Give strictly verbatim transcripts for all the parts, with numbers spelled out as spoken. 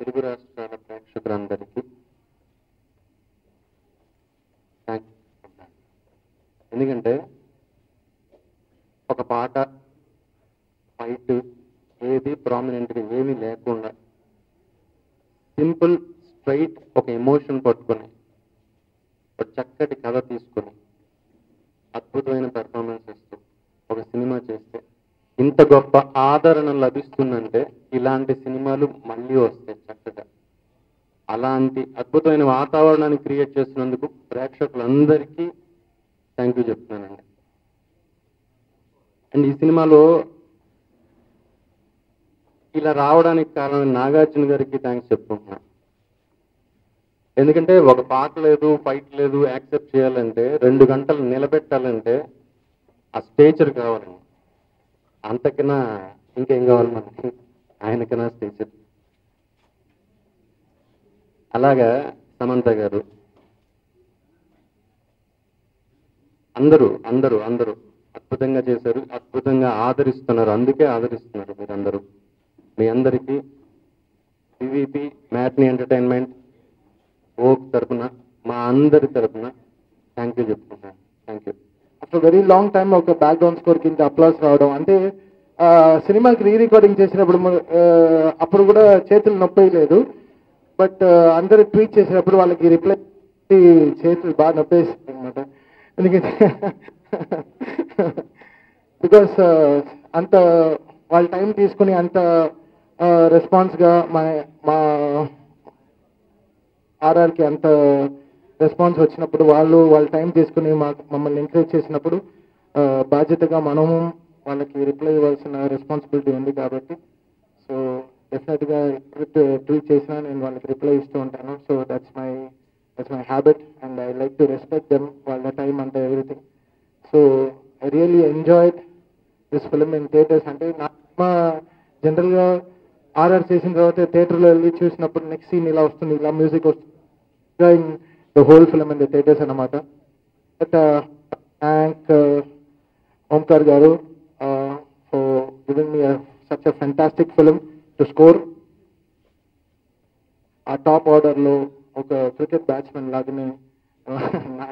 తెలుగు రాష్ట్రాల ప్రేక్షకులందరికీ ఎందుకంటే ఒక పాట ఫైట్ ఏది ప్రామినెంట్గా ఏమీ లేకుండా సింపుల్ స్ట్రైట్ ఒక ఎమోషన్ పట్టుకొని ఒక చక్కటి కథ తీసుకొని అద్భుతమైన పెర్ఫార్మెన్స్ ఇస్తూ ఒక సినిమా చేస్తే ఇంత గొప్ప ఆదరణ లభిస్తుందంటే ఇలాంటి సినిమాలు మళ్ళీ వస్తాయి చక్కగా. అలాంటి అద్భుతమైన వాతావరణాన్ని క్రియేట్ చేసినందుకు ప్రేక్షకులందరికీ థ్యాంక్ యూ చెప్తున్నానండి. అండ్ ఈ సినిమాలో ఇలా రావడానికి కారణం నాగార్జున గారికి థ్యాంక్స్ చెప్పుకుంటున్నాను. ఎందుకంటే ఒక పాట లేదు, ఫైట్ లేదు, యాక్సెప్ట్ చేయాలంటే రెండు గంటలు నిలబెట్టాలంటే ఆ స్టేచర్ కావాలండి. అంతకన్నా ఇంకేం కావాలి మనకి, ఆయనకన్నా స్టేచర్. అలాగా సమంత గారు, అందరూ అందరూ అందరూ అద్భుతంగా చేశారు, అద్భుతంగా ఆదరిస్తున్నారు, అందుకే ఆదరిస్తున్నారు మీరందరూ. మీ అందరికీ పీవీపీ మ్యాట్ని ఎంటర్టైన్మెంట్ ఓక్ తరఫున, మా అందరి తరఫున థ్యాంక్ యూ చెప్పుకుంటాను. Thank you. After very long time ఒక బ్యాక్గ్రౌండ్ స్కోర్ కింద అప్లాస్ రావడం అంటే సినిమాకి రీ రికార్డింగ్ చేసినప్పుడు అప్పుడు కూడా చేతులు నొప్పి లేదు, బట్ అందరూ ట్వీట్ చేసినప్పుడు వాళ్ళకి రిప్లై చేతులు బాగా నొప్పేస్తుంది అనమాట. ఎందుకంటే బికాస్ అంత వాళ్ళ టైం తీసుకుని అంత రెస్పాన్స్గా మా మా ఆర్ఆర్కి అంత రెస్పాన్స్ వచ్చినప్పుడు వాళ్ళు వాళ్ళ టైం తీసుకుని మా మమ్మల్ని ఎంకరేజ్ చేసినప్పుడు బాధ్యతగా మనము వాళ్ళకి రిప్లై ఇవ్వాల్సిన రెస్పాన్సిబిలిటీ ఉంది కాబట్టి సో డెఫినెట్గా ట్వీట్ ట్వీట్ చేసినా నేను వాళ్ళకి రిప్లై ఇస్తూ ఉంటాను. So that's my that's my habit and I like to respect them, వాళ్ళ టైం అంతా everything. So I really enjoyed this film in theatres. అంటే నా జనరల్గా ఆర్ఆర్ చేసిన తర్వాత థియేటర్లో వెళ్ళి చూసినప్పుడు నెక్స్ట్ సీన్ ఇలా వస్తుంది, ఇలా మ్యూజిక్ వస్తుంది, in the whole film in the theatres అన్నమాట. బట్ థ్యాంక్ ఓంకార్ గారు for giving me such a fantastic film to score. ఆ టాప్ ఆర్డర్లో ఒక క్రికెట్ బ్యాట్స్మెన్ లాగానే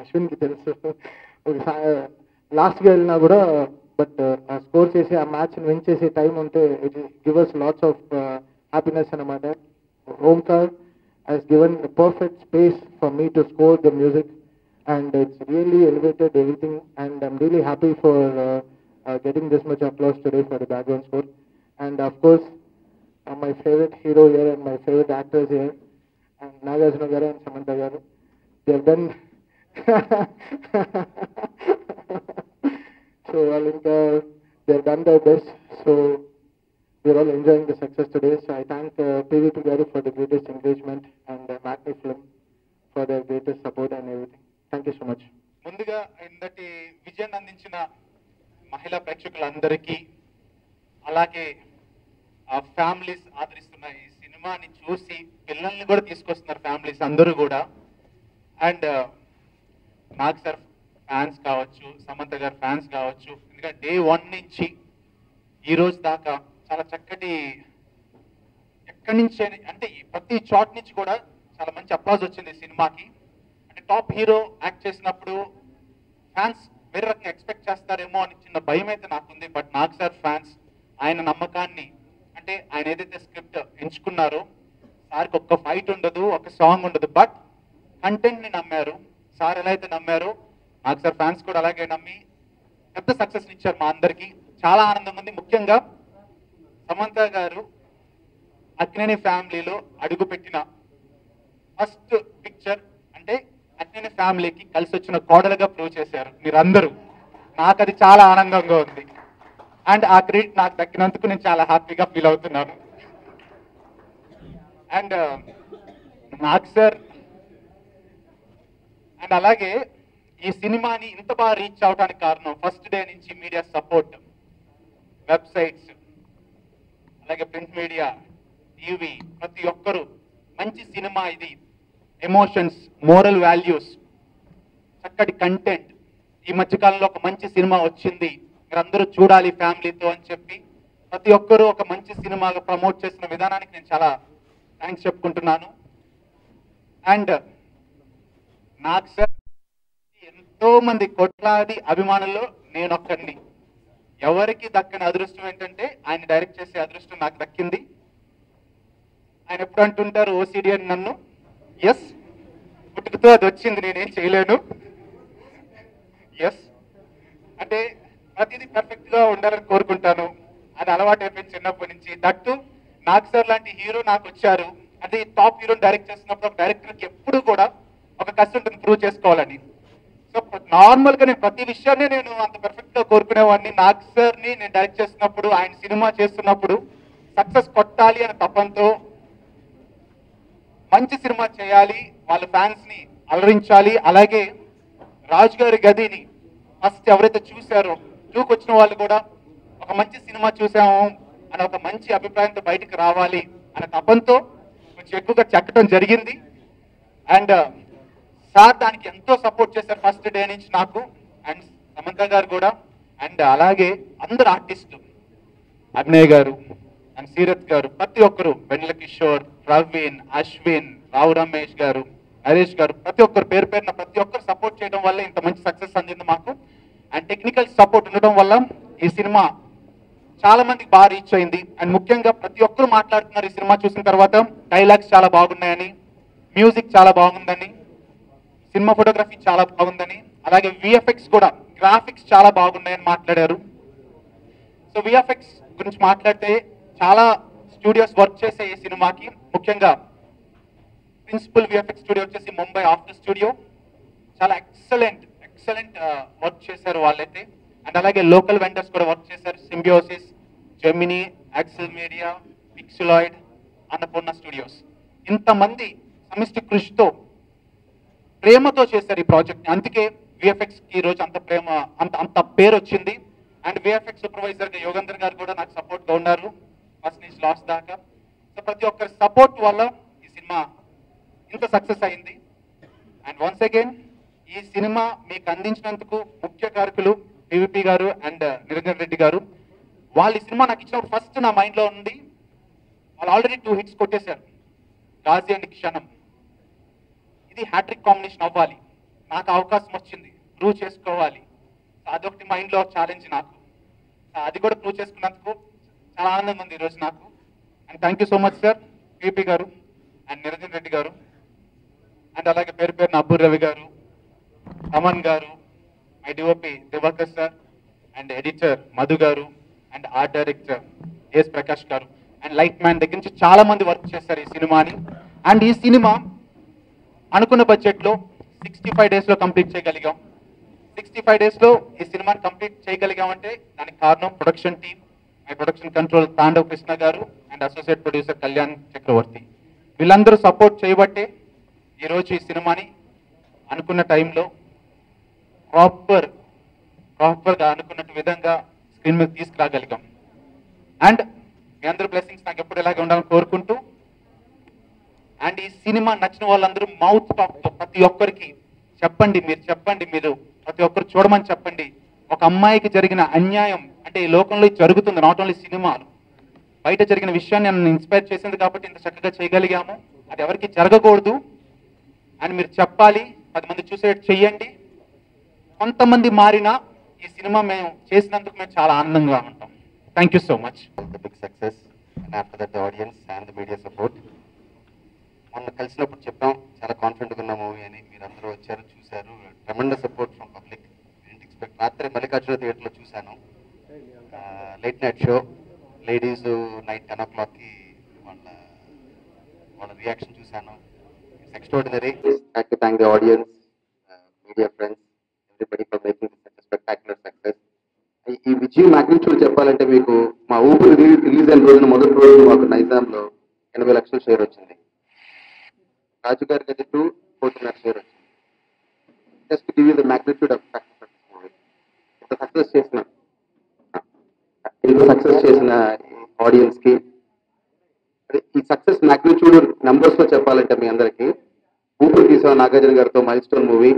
అశ్విన్కి తెలుసు, ఒక లాస్ట్గా వెళ్ళినా కూడా బట్ ఆ స్కోర్ చేసి ఆ మ్యాచ్ని విన్ చేసే టైం ఉంటే it give us lots of happiness అన్నమాట. Omkar has given perfect space for me to score the music and it's really elevated everything and I'm really happy for getting this much applause today for the background score. And of course my favourite hero here and my favourite actors here and Nagarjuna గారు and Samantha గారు. They have done so well in the they have done their best, so we are all enjoying the success today. So I thank uh, P V P Garu for the greatest engagement and uh, Matni Film for their greatest support and everything. Thank you so much. Munduga indati vision andinchina mahila prekshakalandariki alage aa families aadharistunna ee cinema ni chusi pillalni kuda teesukostunnaru families andaru kuda and Max sir fans కావచ్చు, సమంత గారు fans కావచ్చు, ఎందుకంటే day one నుంచి ఈరోజు దాకా చాలా చక్కటి ఎక్కడి నుంచి అంటే ప్రతి షాట్ నుంచి కూడా చాలా మంచి అప్లాజ్ వచ్చింది సినిమాకి. అంటే టాప్ హీరో యాక్ట్ చేసినప్పుడు ఫ్యాన్స్ వేరే రకంగా ఎక్స్పెక్ట్ చేస్తారేమో అని చిన్న భయం అయితే నాకుంది, బట్ నాకు సార్ ఫ్యాన్స్ ఆయన నమ్మకాన్ని అంటే ఆయన ఏదైతే స్క్రిప్ట్ ఎంచుకున్నారో సార్కి ఒక్క ఫైట్ ఉండదు, ఒక సాంగ్ ఉండదు, బట్ కంటెంట్ని నమ్మారు. సార్ ఎలా అయితే నమ్మారో నాకు సార్ ఫ్యాన్స్ కూడా అలాగే నమ్మి పెద్ద సక్సెస్ ఇచ్చారు మా అందరికీ. చాలా ఆనందంగా ఉంది. ముఖ్యంగా సమంత గారు అక్కినేని ఫ్యామిలీలో అడుగుపెట్టిన ఫస్ట్ పిక్చర్, అంటే అక్కినేని ఫ్యామిలీకి కలిసి వచ్చిన కోడలుగా ప్రూవ్ చేశారు మీరందరూ. నాకు అది చాలా ఆనందంగా ఉంది అండ్ ఆ క్రెడిట్ నాకు దక్కినందుకు నేను చాలా హ్యాపీగా ఫీల్ అవుతున్నాను. అండ్ నాకు సార్ అండ్ అలాగే ఈ సినిమాని ఇంత బాగా రీచ్ అవడానికి కారణం ఫస్ట్ డే నుంచి మీడియా సపోర్ట్, వెబ్సైట్స్, అలాగే ప్రింట్ మీడియా, టీవీ, ప్రతి ఒక్కరూ మంచి సినిమా ఇది, ఎమోషన్స్, మోరల్ వాల్యూస్, చక్కటి కంటెంట్, ఈ మధ్యకాలంలో ఒక మంచి సినిమా వచ్చింది మీరందరూ చూడాలి ఫ్యామిలీతో అని చెప్పి ప్రతి ఒక్కరూ ఒక మంచి సినిమాగా ప్రమోట్ చేసిన విధానానికి నేను చాలా థ్యాంక్స్ చెప్పుకుంటున్నాను. అండ్ నాకు సార్ ఎంతో మంది కోట్లాది అభిమానుల్లో నేనొక్కడిని. ఎవరికి దక్కని అదృష్టం ఏంటంటే ఆయన డైరెక్ట్ చేసే అదృష్టం నాకు దక్కింది. ఆయన ఎప్పుడు అంటుంటారు ఓసిడి అని, నన్ను ఎస్ పుట్టుకతో అది వచ్చింది, నేనేం చేయలేను. ఎస్ అంటే ప్రతిదీ పర్ఫెక్ట్గా ఉండాలని కోరుకుంటాను, అది అలవాటు అయిపోయింది చిన్నప్పటి నుంచి. దట్టు నాకు సార్ లాంటి హీరో నాకు వచ్చారు అంటే, టాప్ హీరోని డైరెక్ట్ చేస్తున్నప్పుడు ఒక డైరెక్టర్కి ఎప్పుడు కూడా ఒక కష్టం ఉంటుంది ప్రూవ్ చేసుకోవాలని. సో నార్మల్గా నేను ప్రతి విషయాన్ని నేను అంత పర్ఫెక్ట్గా కోరుకునేవాడిని. నాకు సార్ని నేను డైరెక్ట్ చేస్తున్నప్పుడు, ఆయన సినిమా చేస్తున్నప్పుడు సక్సెస్ కొట్టాలి అనే తపంతో మంచి సినిమా చేయాలి, వాళ్ళ ఫ్యాన్స్ని అలరించాలి. అలాగే రాజు గారి గదిని ఫస్ట్ ఎవరైతే చూశారో, చూకు వచ్చిన వాళ్ళు కూడా ఒక మంచి సినిమా చూసాము అని ఒక మంచి అభిప్రాయంతో బయటకు రావాలి అనే తపంతో కొంచెం ఎక్కువగా చెక్కడం జరిగింది. అండ్ సార్ దానికి ఎంతో సపోర్ట్ చేశారు ఫస్ట్ డే నుంచి నాకు, అండ్ సమంత గారు కూడా. అండ్ అలాగే అందరు ఆర్టిస్టులు, అభినయ్ గారు అండ్ సీరత్ గారు, ప్రతి ఒక్కరు, వెన్నెల కిషోర్, ప్రవీణ్, అశ్విన్, రావు రమేష్ గారు, నరేష్ గారు, ప్రతి ఒక్కరు పేరు పేరున ప్రతి ఒక్కరు సపోర్ట్ చేయడం వల్ల ఇంత మంచి సక్సెస్ అందింది మాకు. అండ్ టెక్నికల్ సపోర్ట్ ఉండడం వల్ల ఈ సినిమా చాలా మందికి బాగా రీచ్ అయింది. అండ్ ముఖ్యంగా ప్రతి ఒక్కరు మాట్లాడుతున్నారు ఈ సినిమా చూసిన తర్వాత, డైలాగ్స్ చాలా బాగున్నాయని, మ్యూజిక్ చాలా బాగుందని, సినిమా ఫోటోగ్రఫీ చాలా బాగుందని, అలాగే విఎఫ్ఎక్స్ కూడా, గ్రాఫిక్స్ చాలా బాగున్నాయని మాట్లాడారు. సో విఎఫ్ఎక్స్ గురించి మాట్లాడితే చాలా స్టూడియోస్ వర్క్ చేసే ఈ సినిమాకి, ముఖ్యంగా ప్రిన్సిపల్ విఎఫ్ఎక్స్ స్టూడియో వచ్చేసి ముంబై ఆఫ్టర్ స్టూడియో, చాలా ఎక్సలెంట్ ఎక్సలెంట్ వర్క్ చేశారు వాళ్ళైతే. అండ్ అలాగే లోకల్ వెండర్స్ కూడా వర్క్ చేశారు, Symbiosis, Gemini, axle media, పిక్సెలాయిడ్, Annapurna studios. ఇంతమంది సమిష్టి కృషితో ప్రేమతో చేశారు ఈ ప్రాజెక్ట్ని, అందుకే విఎఫ్ఎక్స్కి ఈరోజు అంత ప్రేమ, అంత అంత పేరు వచ్చింది. అండ్ విఎఫ్ఎక్స్ సూపర్వైజర్గా యుగందర్ గారు కూడా నాకు సపోర్ట్గా ఉన్నారు ఫస్ట్ నుంచి లాస్ట్ దాకా. సో ప్రతి ఒక్కరి సపోర్ట్ వల్ల ఈ సినిమా ఇంత సక్సెస్ అయింది. అండ్ వన్స్ అగైన్ ఈ సినిమా మీకు అందించినందుకు ముఖ్య కారకులు పీవీపీ గారు అండ్ నిరంజన్ రెడ్డి గారు. వాళ్ళు ఈ సినిమా నాకు ఇచ్చినప్పుడు ఫస్ట్ నా మైండ్లో ఉంది, వాళ్ళు ఆల్రెడీ టూ హిట్స్ కొట్టేశారు, గాజీ అండ్ క్షణం. ఇది హ్యాట్రిక్ కాంబినేషన్ అవ్వాలి, నాకు అవకాశం వచ్చింది, ప్రూవ్ చేసుకోవాలి. అదొకటి మైండ్లో ఛాలెంజ్ నాకు, అది కూడా ప్రూవ్ చేసుకున్నందుకు చాలా ఆనందంగా ఉంది ఈరోజు నాకు. And thank you so much sir, PVP గారు అండ్ నిరంజన్ రెడ్డి గారు, అండ్ అలాగే పేరు పేరున అబ్బూర్ రవి గారు, తమన్ గారు, my DOP Diwakar sir, and editor Madhu గారు, అండ్ ఆర్ట్ డైరెక్టర్ ఏస్ ప్రకాష్ గారు, అండ్ లైట్ మ్యాన్ దగ్గర నుంచి చాలా మంది వర్క్ చేస్తారు ఈ సినిమాని. అండ్ ఈ సినిమా అనుకున్న బడ్జెట్లో సిక్స్టీ ఫైవ్ డేస్లో కంప్లీట్ చేయగలిగాం. సిక్స్టీ ఫైవ్ డేస్లో ఈ సినిమాని కంప్లీట్ చేయగలిగామంటే దానికి కారణం production team, my production control Tandav Krishna గారు and associate producer Kalyan Chakravarthy, వీళ్ళందరూ సపోర్ట్ చేయబట్టే ఈరోజు ఈ సినిమాని అనుకున్న టైంలో ప్రాపర్ ప్రాపర్గా అనుకున్నట్టు విధంగా స్క్రీన్ మీద తీసుకురాగలిగాం. అండ్ మీ అందరూ బ్లెస్సింగ్స్ నాకు ఎప్పుడు ఇలాగే ఉండాలని కోరుకుంటూ, అండ్ ఈ సినిమా నచ్చిన వాళ్ళందరూ మౌత్ టాక్తో ప్రతి ఒక్కరికి చెప్పండి, మీరు చెప్పండి, మీరు ప్రతి ఒక్కరు చూడమని చెప్పండి. ఒక అమ్మాయికి జరిగిన అన్యాయం అంటే ఈ లోకంలో జరుగుతుంది, నాట్ ఓన్లీ సినిమాలు, బయట జరిగిన విషయాన్ని నన్ను ఇన్స్పైర్ చేసింది కాబట్టి ఇంత చక్కగా చేయగలిగాము. అది ఎవరికి జరగకూడదు అని మీరు చెప్పాలి, పది మంది చూసేట్టు చెయ్యండి. కొంతమంది మారినా ఈ సినిమా మేము చేసినందుకు మేము చాలా ఆనందంగా ఉంటాం. Thank you so much. The big success and after that the audience and the media support. మొన్న కలిసినప్పుడు చెప్పాం చాలా కాన్ఫిడెంట్గా ఉన్న మూవీ అని, మీరు అందరూ వచ్చారు, చూశారు. Tremendous support from public, didn't expect. రాత్రి మల్లికార్జున థియేటర్లో చూశాను, late night show, ladies night ten ఓ క్లాక్కి వాళ్ళ వాళ్ళ రియాక్షన్ చూశాను. Extraordinary. Just like to thank the audience, uh, media friends, everybody for making this such a spectacular success. ఈ విజయం మాగ్నిట్యూడ్ చెప్పాలంటే మీకు మా ఊపిరి రిలీజ్ అయిన రోజున మొదటి రోజు మాకు నైజాంలో ఎనభై లక్షల షేర్ వచ్చింది, రాజు గారి గది టూ కోటిన్నర షేర్ వచ్చింది. Just give you the magnitude of success. ఇంత సక్సెస్ చేసిన ఇంత సక్సెస్ చేసిన ఆడియన్స్కి, ఈ సక్సెస్ మాగ్నిట్యూడ్ నంబర్స్ లో చెప్పాలంటే మీ అందరికీ, ఊపిరి తీసిన నాగార్జున గారితో మైల్ స్టోన్ మూవీ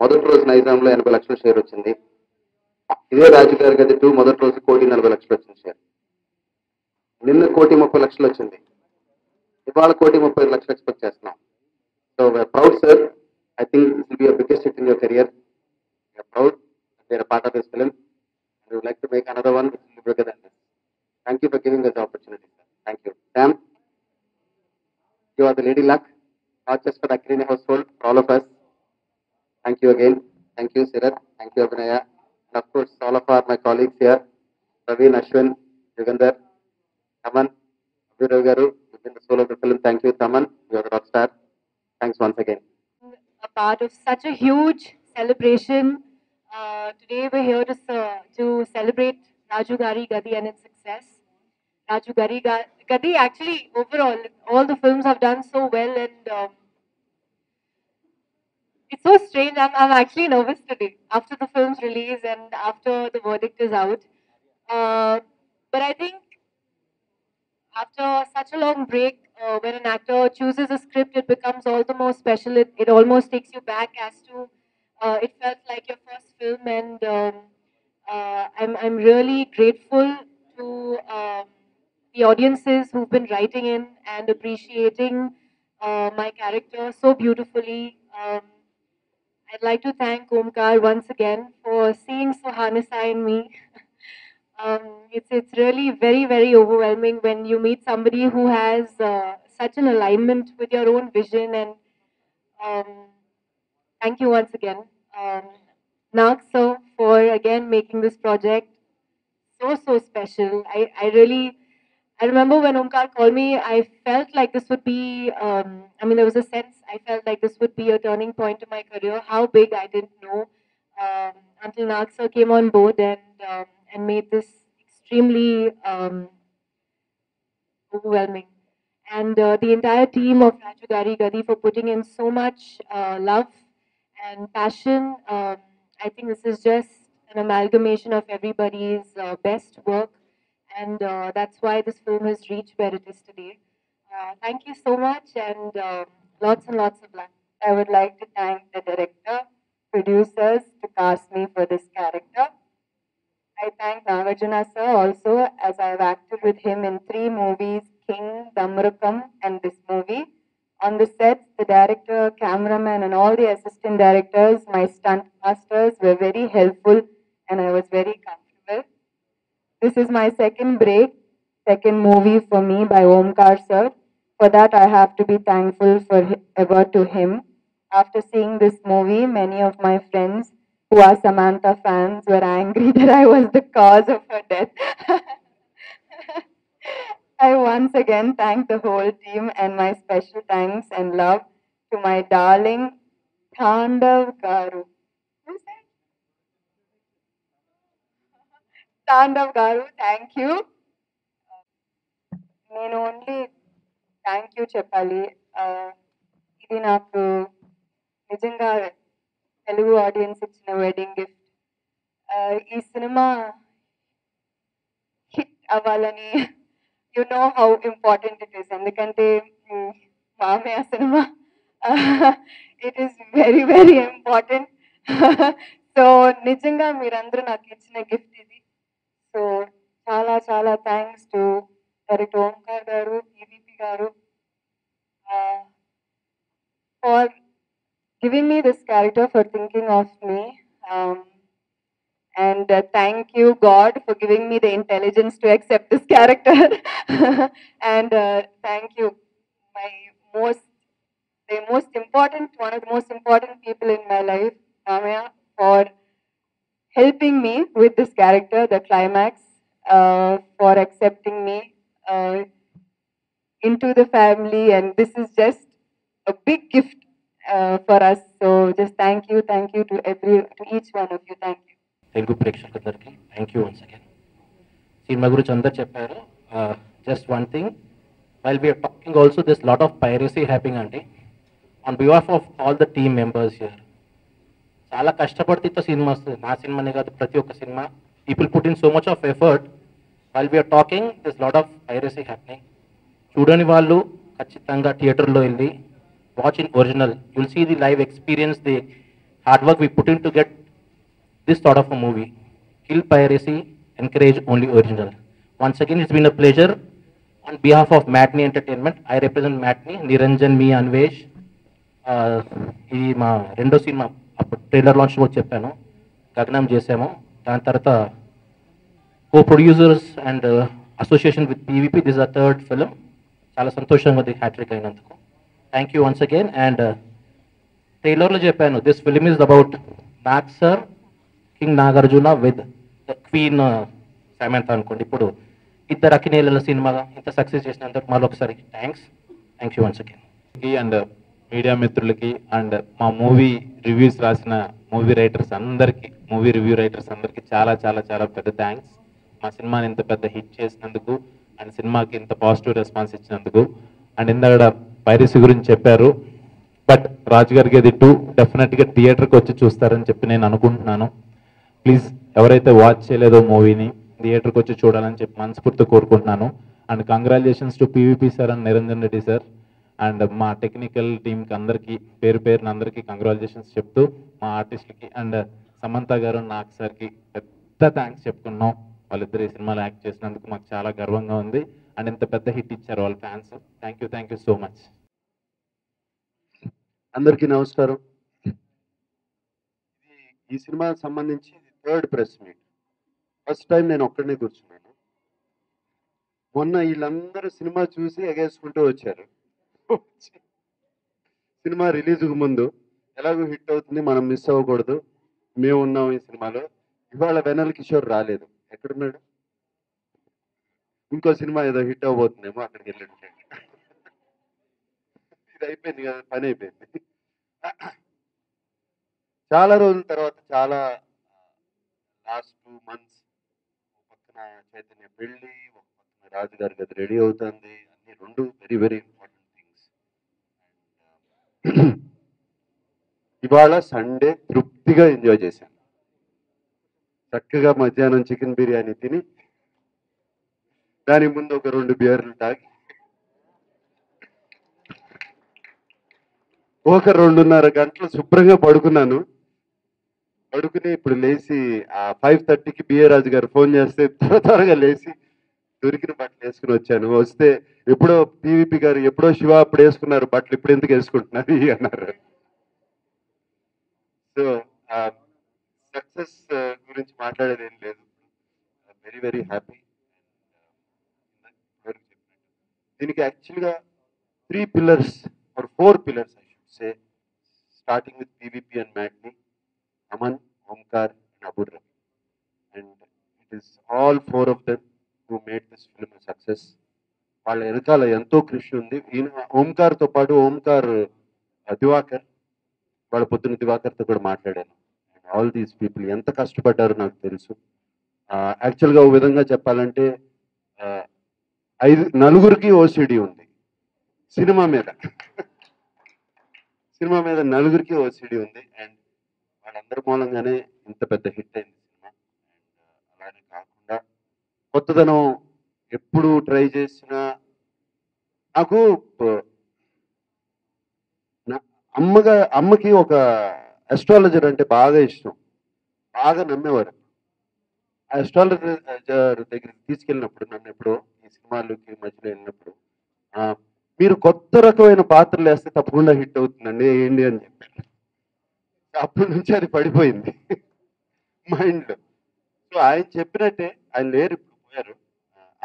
మొదటి రోజు నైజాంలో ఎనభై లక్షల షేర్ వచ్చింది. ఇదే రాజు గారి గది టూ మొదటి రోజు కోటి నలభై లక్షలు వచ్చింది షేర్, నిన్న కోటి ముప్పై లక్షలు వచ్చింది. ఇవాళ కోటి ముప్పై ఐదు లక్షలు ఎక్స్పెక్ట్ చేస్తున్నాం. So we are proud sir, I think this will be your biggest hit in your career. We are proud and we are part of this film and would like to make another one bigger than this. Thank you for giving us the opportunity, sir. Thank you. Sam, you are the lady luck, not just for the Akkineni household, for all of us. Thank you again. Thank you, Seerat. Thank you, Abhinaya. And of course, all of our, my colleagues here, Ravi, Ashwin, Yugandar, Taman, Abhirgaru, you've been the soul of the film. Thank you, Taman. You are a rock star. Thanks once again. A part of such a huge celebration. Uh, today we're here to, uh, to celebrate Raju Gari Gadhi and its success. Raju Gari Gadhi, actually, overall, all the films have done so well, and um, it's so strange. I'm, I'm actually nervous today after the film's release and after the verdict is out. Uh, but I think after such a long break, uh, when an actor chooses a script, it becomes all the more special. It, it almost takes you back as to, uh, it felt like your first film, and um, Uh, I'm, I'm really grateful to um, the audiences who've been writing in and appreciating uh, my character so beautifully. Um, I'd like to thank Omkar once again for seeing Sahana Sai in me. um, it's, it's really very, very overwhelming when you meet somebody who has uh, such an alignment with your own vision. And um, thank you once again. Um, Naxo for again making this project so, so special. I, I really, I remember when Omkar called me, I felt like this would be, um, I mean, there was a sense, I felt like this would be a turning point to my career. How big, I didn't know, um, until Naxo came on board and, um, and made this extremely um, overwhelming. And uh, the entire team of Raju Gari Gadhi for putting in so much uh, love and passion. Um, I think this is just an amalgamation of everybody's uh, best work, and uh, that's why this film has reached where it is today. Uh, thank you so much, and uh, lots and lots of luck. I would like to thank the director, producers to cast me for this character. I thank Nagarjuna sir also, as I have acted with him in three movies, King, Damarukam and this movie. On the sets, the director, cameraman and all the assistant directors, my stunt masters were very helpful and I was very comfortable. This is my second break, second movie for me by Omkar sir. For that I have to be thankful forever to him. After seeing this movie, many of my friends who are Samantha fans were angry that I was the cause of her death. I once again thank the whole team and my special thanks and love to my darling Thandavgaru. Who's that? Thandavgaru, thank you. Nenu only thank you, Chepali. Idi naaku nijanga Telugu audience ichina wedding gift. Ee cinema hit avalani. You know how important it is, and the kante maamaya cinema. It is very, very important. So nijanga mirandru naaku ichina gift idi. So chala chala thanks to director Omkar garu, P V garu uh, for giving me this character, for thinking of me. Um, And uh, thank you, God, for giving me the intelligence to accept this character. And uh, thank you, my most, the most important, one of the most important people in my life, Amruta, for helping me with this character, the climax, uh, for accepting me uh, into the family. And this is just a big gift uh, for us. So just thank you, thank you to every, to each one of you. Thank you. Telugu ప్రేక్షకులందరికీ thank you once again. Cinema గురించి అందరు చెప్పారు. Just one thing, while we are talking also this lot of piracy happening అండి. On behalf of all the team members here, చాలా కష్టపడితే cinema వస్తుంది. నా సినిమానే కాదు, ప్రతి ఒక్క cinema people put in so much of effort. While we are talking this lot of piracy happening. చూడని వాళ్ళు ఖచ్చితంగా థియేటర్లో వెళ్ళి watch in original. You'll see the live experience, the hard work we put in to get this sort of a movie. Kill piracy, encourage only original. Once again, it's been a pleasure On behalf of Matni Entertainment, I represent Matni, Niranjan, me, Anvesh. Uh, he ma rendo scene ma trailer launch lo cheppanu. Kagnam chesamo. Dan tarata co-producers and uh, association with P V P. This is our third film. Chala santoshanga undi hat trick ainaduku. Thank you once again. And uh, trailer lo cheppanu. This film is about Max sir, King Nagarjuna with the Queen uh, Samantha Akkineni. Ippudu ఇద్దరు అక్కినేళ్ళ సినిమాగా ఇంత success చేసినందుకు మరొకసారి thanks thank you once again. And media మిత్రులకి and మా movie reviews రాసిన movie writers అందరికీ, movie review writers అందరికీ చాలా చాలా చాలా పెద్ద థ్యాంక్స్. మా సినిమాని ఇంత పెద్ద హిట్ చేసినందుకు అండ్ సినిమాకి ఇంత పాజిటివ్ రెస్పాన్స్ ఇచ్చినందుకు. అండ్ ఇందాక పైరసీ గురించి చెప్పారు, but Raju Gari Gadhi two డెఫినెట్గా థియేటర్కి వచ్చి చూస్తారని చెప్పి నేను అనుకుంటున్నాను. ప్లీజ్ ఎవరైతే వాచ్ చేయలేదో మూవీని థియేటర్కి వచ్చి చూడాలని చెప్పి మనస్ఫూర్తిగా కోరుకుంటున్నాను. And congratulations to PVP sir and Niranjan Reddy sir and మా టెక్నికల్ టీమ్కి అందరికీ పేరు పేరున అందరికీ కంగ్రాచులేషన్స్ చెప్తూ మా ఆర్టిస్టులకి అండ్ సమంత గారు నాకు సార్కి పెద్ద థ్యాంక్స్ చెప్పుకున్నాం. వాళ్ళిద్దరు ఈ సినిమాలో యాక్ట్ చేసినందుకు మాకు చాలా గర్వంగా ఉంది. అండ్ ఇంత పెద్ద హిట్ ఇచ్చారు వాళ్ళ fans. Thank you thank you so much. అందరికీ నమస్కారం. ఈ సినిమాకి సంబంధించి third press meet. First time నేను ఒక్కడనే కూర్చున్నాను. మొన్న వీళ్ళందరూ సినిమా చూసి ఎగేసుకుంటూ వచ్చారు. సినిమా రిలీజ్కు ముందు ఎలాగో హిట్ అవుతుంది, మనం మిస్ అవ్వకూడదు, మేము ఉన్నాం ఈ సినిమాలో. ఇవాళ వెనల్ కిషోర్ రాలేదు, ఎక్కడున్నాడు? ఇంకో సినిమా ఏదో హిట్ అవ్వబోతుందేమో, అక్కడికి వెళ్ళాడు. ఇది అయిపోయింది కదా, పని అయిపోయింది. చాలా రోజుల తర్వాత, చాలా లాస్ట్ టూ మంత్స్ చైతన్య పెళ్ళి, ఒక పక్కన రాజు గారి గది రెడీ అవుతుంది, అన్ని రెండు వెరీ వెరీ ఇంపార్టెంట్ థింగ్స్. ఇవాళ సండే తృప్తిగా ఎంజాయ్ చేశాను. చక్కగా మధ్యాహ్నం చికెన్ బిర్యానీ తిని, దాని ముందు ఒక రెండు బియర్లు తాగి, ఒక రెండున్నర గంటలు శుభ్రంగా పడుకున్నాను. పడుకుని ఇప్పుడు లేచి ఆ ఫైవ్ థర్టీకి బిఏ రాజు గారు ఫోన్ చేస్తే త్వర త్వరగా లేచి దొరికిన బట్టలు వేసుకుని వచ్చాను. వస్తే ఎప్పుడో పీవీపీ గారు ఎప్పుడో శివ అప్పుడు వేసుకున్నారు బట్టలు, ఇప్పుడు ఎందుకు వేసుకుంటున్నారు అన్నారు. సో సక్సెస్ గురించి మాట్లాడేది ఏం లేదు. Very very happy. దీనికి యాక్చువల్గా three pillars or four pillars I should say, starting with PVP and Matinee, Taman, Omkar, and Abhirgaru, and it is all four of them who made this film a success. వాళ్ళ వెనకాల ఎంతో కృషి ఉంది. ఈయన ఓంకార్తో పాటు ఓంకార్ దివాకర్, వాళ్ళ పొద్దున్న దివాకర్తో కూడా మాట్లాడాను. అండ్ ఆల్ దీస్ పీపుల్ ఎంత కష్టపడ్డారో నాకు తెలుసు. యాక్చువల్గా ఓ విధంగా చెప్పాలంటే ఐదు నలుగురికి ఓసిడి ఉంది సినిమా మీద, సినిమా మీద నలుగురికి ఓసిడి ఉంది. అండ్ వాళ్ళందరి మూలంగానే ఇంత పెద్ద హిట్ అయింది సినిమా. అండ్ అలానే కాకుండా కొత్తదనం ఎప్పుడు ట్రై చేసినా, నాకు అమ్మగా అమ్మకి ఒక ఆస్ట్రాలజర్ అంటే బాగా ఇష్టం, బాగా నమ్మేవారు. ఆ ఆస్ట్రాలజర్ దగ్గరికి తీసుకెళ్ళినప్పుడు, నన్ను ఎప్పుడో ఈ సినిమాలోకి మధ్యలో వెళ్ళినప్పుడు, మీరు కొత్త రకమైన పాత్రలు వేస్తే తప్పకుండా హిట్ అవుతుందండి ఏంటి అని చెప్పాను. అప్పటి నుంచి అది పడిపోయింది మైండ్లో. సో ఆయన చెప్పినట్టే, ఆయన లేరు ఇప్పుడు పోయారు,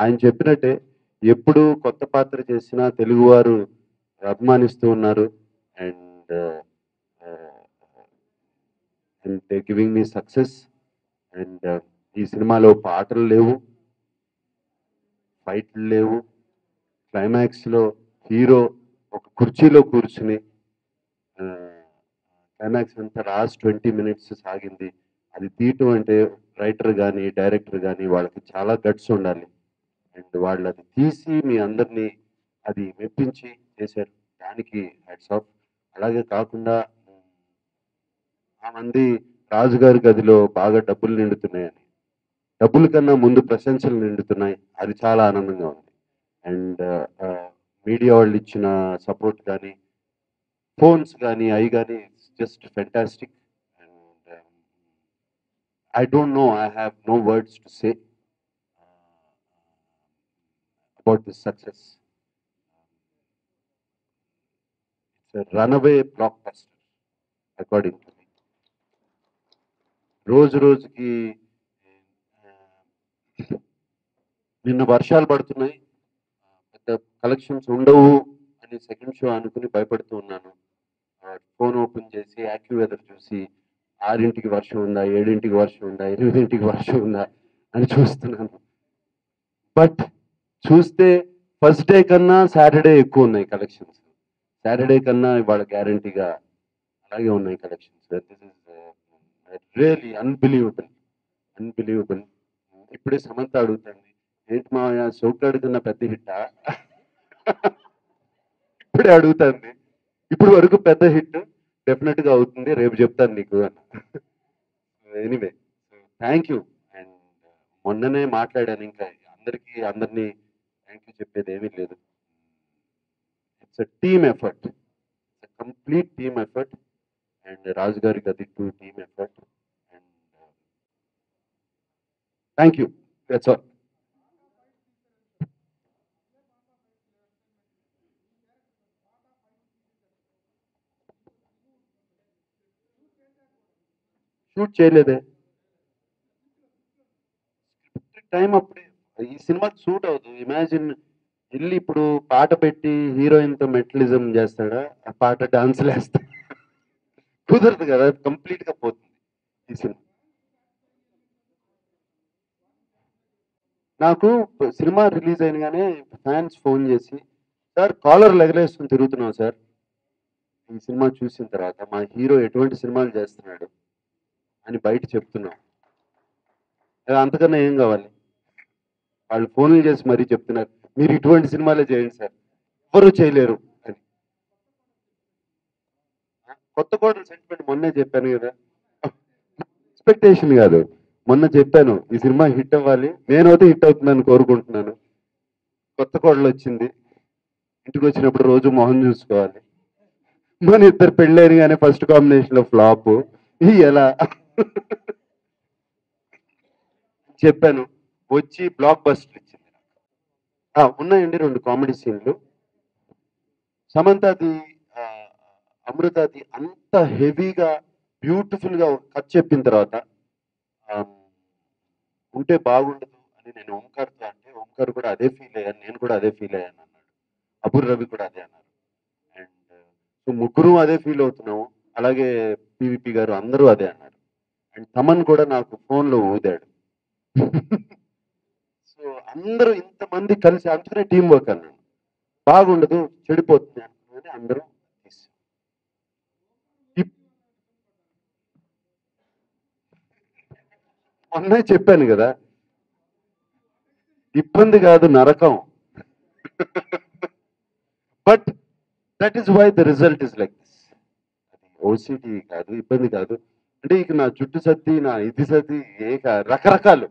ఆయన చెప్పినట్టే ఎప్పుడు కొత్త పాత్ర చేసినా తెలుగువారు అభిమానిస్తూ ఉన్నారు. And and they giving me success. And ఈ సినిమాలో పాటలు లేవు, ఫైట్లు లేవు, క్లైమాక్స్లో హీరో ఒక కుర్చీలో కూర్చుని క్లైమాక్స్ అంతా లాస్ట్ ట్వంటీ మినిట్స్ సాగింది. అది తీయటం అంటే రైటర్ కానీ డైరెక్టర్ కానీ వాళ్ళకి చాలా గట్స్ ఉండాలి. అండ్ వాళ్ళు అది తీసి మీ అందరినీ అది మెప్పించి చేశారు, దానికి హ్యాట్స్ ఆఫ్. అలాగే కాకుండా ఆ మంది రాజుగారి గదిలో బాగా డబ్బులు నిండుతున్నాయని, డబ్బుల కన్నా ముందు ప్రశంసలు నిండుతున్నాయి, అది చాలా ఆనందంగా ఉంది. అండ్ మీడియా వాళ్ళు ఇచ్చిన సపోర్ట్ కానీ, ఫోన్స్ కానీ, అవి కానీ just fantastic. And um, I don't know, I have no words to say. about this success. It's a runaway blockbuster, according to me. Rose Rose ki నిన్న వర్షాలు పడుతున్నాయి, పెద్ద కలెక్షన్స్ ఉండవు అని సెకండ్ షో అనుకుని భయపడుతూ ఉన్నాను. ఫోన్ ఓపెన్ చేసి యాక్టివ్ వెదర్ చూసి ఆరింటికి వర్షం ఉందా, ఏడింటికి వర్షం ఉందా, ఎనిమిదింటికి వర్షం ఉందా అని చూస్తున్నాను. బట్ చూస్తే ఫస్ట్ డే కన్నా సాటర్డే ఎక్కువ ఉన్నాయి కలెక్షన్స్. సాటర్డే కన్నా ఇవాళ గ్యారంటీగా అలాగే ఉన్నాయి collections. This is really unbelievable unbelievable ఇప్పుడే సమంత అడుగుతుంది, ఏంటి మావయ్య సోక్ అడుగుతున్న పెద్ద హిట్టా? ఇప్పుడే అడుగుతాను, ఇప్పుడు వరకు పెద్ద హిట్ డెఫినెట్గా అవుతుంది, రేపు చెప్తాను నీకు అన్న. Anyway thank you. అండ్ మొన్ననే మాట్లాడాను, ఇంకా అందరికీ అందరినీ థ్యాంక్ యూ చెప్పేది ఏమీ లేదు. It's a team effort, it's a complete team effort. And Raju Gari Gadhi two team effort. And thank you, that's all. Shoot చేయలేదే, టైం అప్పుడే. ఈ సినిమా షూట్ అవ్వదు. ఇమాజిన్ వెళ్ళి ఇప్పుడు పాట పెట్టి హీరోయిన్తో మెటలిజం చేస్తాడా, ఆ పాట డాన్స్లు వేస్తాడా, కుదరదు కదా, కంప్లీట్గా పోతుంది ఈ సినిమా. నాకు సినిమా రిలీజ్ అయినగానే ఫ్యాన్స్ ఫోన్ చేసి, సార్ కాలర్ లెగలేసుకుని తిరుగుతున్నాం సార్, ఈ సినిమా చూసిన తర్వాత మా హీరో ఎటువంటి సినిమాలు చేస్తున్నాడు అని బయట చెప్తున్నాం, అంతకన్నా ఏం కావాలి? వాళ్ళు ఫోన్లు చేసి మరీ చెప్తున్నారు, మీరు ఇటువంటి సినిమాలే చేయండి సార్, ఎవరు చేయలేరు అని. కొత్త కోటల సెంటిమెంట్ మొన్నే చెప్పాను కదా, ఎక్స్పెక్టేషన్ కాదు, మొన్న చెప్పాను ఈ సినిమా హిట్ అవ్వాలి, నేనైతే హిట్ అవుతుందని కోరుకుంటున్నాను. కొత్త కోటలు వచ్చింది, ఇంటికి వచ్చినప్పుడు రోజు మొహం చూసుకోవాలి. మన ఇద్దరు పెళ్ళైన కానీ ఫస్ట్ కాంబినేషన్లో ఫ్లాప్ ఎలా చెప్పాను, వచ్చి బ్లాక్ బస్టర్ ఇచ్చింది. ఉన్నాయండి రెండు కామెడీ సీన్లు. సమంతది అమృతది అంత హెవీగా బ్యూటిఫుల్గా కథ చెప్పిన తర్వాత ఉంటే బాగుండదు అని నేను ఓంకార్తో అంటే, ఓంకార్ కూడా అదే ఫీల్ అయ్యాను, నేను కూడా అదే ఫీల్ అయ్యాను అన్నాడు. అబుర్ రవి కూడా అదే అన్నారు. అండ్ సో ముగ్గురు అదే ఫీల్ అవుతున్నాము, అలాగే పీవీపీ గారు అందరూ అదే అన్నారు. అండ్ తమన్ కూడా నాకు ఫోన్లో ఊదాడు. సో అందరూ ఇంతమంది కలిసి అంచుకునే టీం వర్క్ అన్నాను, బాగుండదు చెడిపోతుంది అనుకున్నాను, అందరూ తీసు. మొన్నే చెప్పాను కదా, ఇబ్బంది కాదు నరకం. But that is why the result is like this. ఓసిటీ కాదు, ఇబ్బంది కాదు అంటే ఇక నా జుట్టు సర్ది, నా ఇది సర్ది, ఏ రకరకాలు.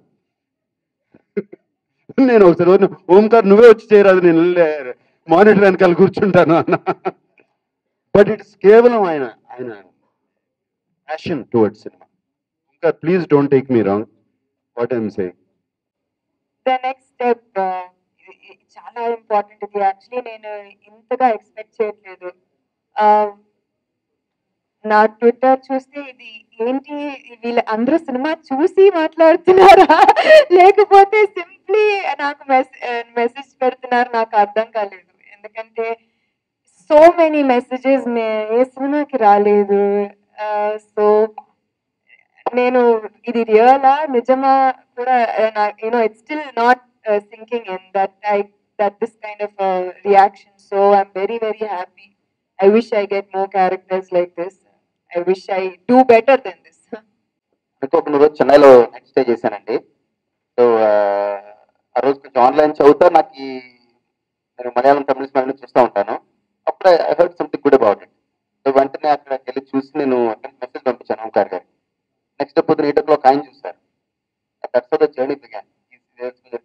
నేను ఒకసారి ఓంకార్ నువ్వే వచ్చి చేయరాదు, నేను మానిటర్ వెనకాల కూర్చుంటాను అన్న. బట్ ఇట్స్ కేవలం ఆయన ఆయన passion towards cinema. Omkar please don't take me wrong what I'm saying. The next step చాలా ఇంపార్టెంట్. ఇది యాక్చువల్లీ నేను ఇంతగా ఎక్స్పెక్ట్ చేయట్లేదు. నా ట్విట్టర్ చూస్తే ఇది ఏంటి, వీళ్ళ అందరూ సినిమా చూసి మాట్లాడుతున్నారా లేకపోతే సింప్లీ నాకు మెసేజ్ పెడుతున్నారు, నాకు అర్థం కాలేదు. ఎందుకంటే సో మెనీ మెసేజెస్ ఏ సినిమాకి రాలేదు. సో నేను ఇది రియలా నిజమా కూడా you know it's still not thinking in that I that this kind of reaction. So I'm very very happy. I wish I get more characters like this. I wish I do better than this. Because I was in Chennai next day, so I was online chowta na ki నేను మలయాళం తమిళ సినిమాలు చూస్తూ ఉంటాను. అప్పుడు I heard something good about it. So వెంటనే అక్కడికి వెళ్ళి చూసి నేను అక్కడ మెసేజ్ పంపించాను ఓంకార్ గారికి. నెక్స్ట్ పొద్దున ఎయిట్ ఓ క్లాక్ ఆయన చూస్తారు. That's the journey began.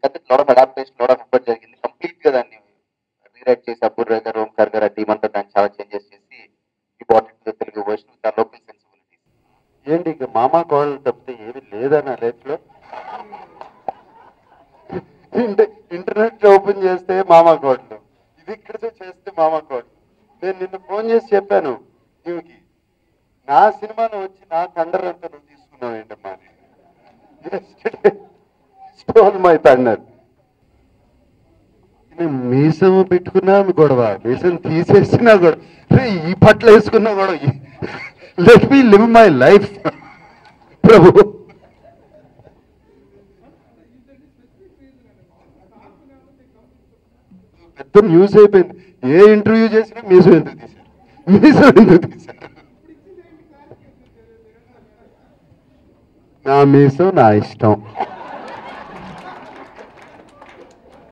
Lot of adaptation, lot of effort జరిగింది. కంప్లీట్గా దాన్ని రీరైట్ చేసి అబ్బుర్ రావు గారు, ఓంకార్ గారు, ఆ టీమ్ అంతా దాన్ని చాలా చేంజెస్ చేసి ఈ బాటిల్ తెలుగు వర్షన్ దాని లోకల్ సెన్సిబిలిటీ. ఏంటి ఇక మామా కోడలు తప్పితే ఏమి లేదా నా లైఫ్లో? ఇంటర్నెట్ ఓపెన్ చేస్తే మామా కోట్లు, ఇది ఇక్కడితో చేస్తే మామా కోట్లు. నేను నిన్న ఫోన్ చేసి చెప్పాను దీనికి, నా సినిమాను వచ్చి నా థండర్ అంతా నువ్వు తీసుకున్నావు ఏంటమ్మా అని. థండర్ నేను మీసం పెట్టుకున్నా గొడవ, మీసం తీసేసినా గొడవ, ఈ పట్ల వేసుకున్నా గొడవ. Let me live my life Prabhu. పెద్ద న్యూస్ అయిపోయింది, ఏ ఇంటర్వ్యూ చేసినా మీసం ఎందుకు తీశారు, మీసం ఎందుకు తీశారు, నా మీసం నా ఇష్టం.